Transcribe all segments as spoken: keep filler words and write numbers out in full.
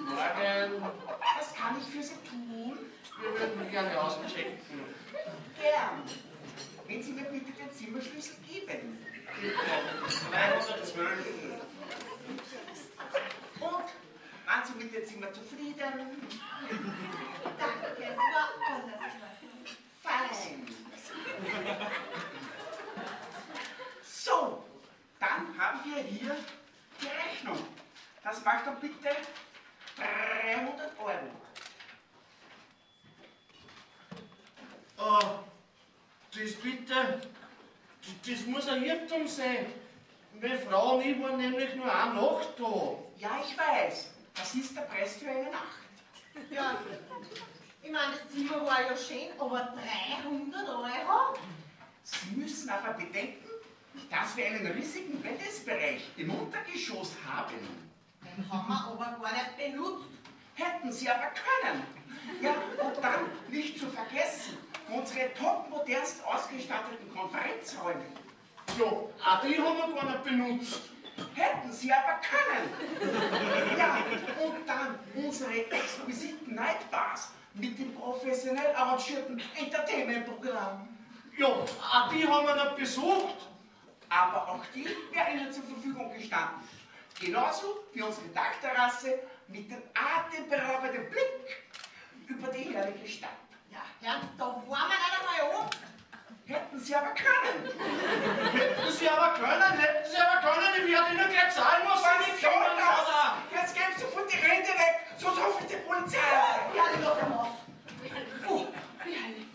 Guten Morgen. Was kann ich für Sie tun? Wir würden gerne auschecken. Gern. Wenn Sie mir bitte den Zimmerschlüssel geben. neunhundertzwölf. Und waren Sie mit dem Zimmer zufrieden? Danke, war alles fein. So, dann haben wir hier die Rechnung. Das macht doch bitte dreihundert Euro. Oh, das bitte, das, das muss ein Irrtum sein. Meine Frau und ich waren nämlich nur eine Nacht da. Ja, ich weiß. Das ist der Preis für eine Nacht. Ja, ich meine, das Zimmer war ja schön, aber dreihundert Euro? Sie müssen aber bedenken, dass wir einen riesigen Wellnessbereich im Untergeschoss haben. Den haben wir aber gar nicht benutzt. Hätten Sie aber können. Ja, und dann nicht zu vergessen, unsere topmodernst ausgestatteten Konferenzräume. Ja, auch die haben wir gar nicht benutzt. Hätten Sie aber können. Ja, und dann unsere exquisiten Nightbars mit dem professionell arrangierten Entertainment-Programm. Ja, auch die haben wir nicht besucht. Aber auch die wäre Ihnen zur Verfügung gestanden. Genauso wie unsere Dachterrasse mit dem atemberaubenden Blick über die herrliche Stadt. Ja, Herr, da waren wir nicht einmal an. Hätten Sie aber können. Hätten Sie aber können, hätten Sie aber können, ich werde Ihnen gleich zahlen, was Sie nicht können. Jetzt geben Sie sofort die Rente weg, sonst rufe ich die Polizei. Ja, ich lasse ihn aus. Oh, wie heilig.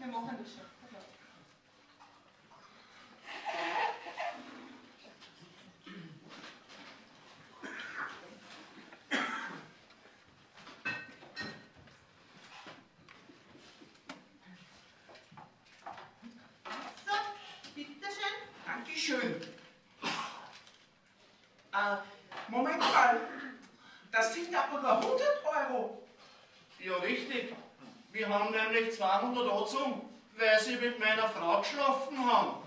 Wir machen das schon. Schön. Äh, Moment mal, das sind aber nur hundert Euro. Ja, richtig. Wir haben nämlich zweihundert angezogen, weil Sie mit meiner Frau geschlafen haben.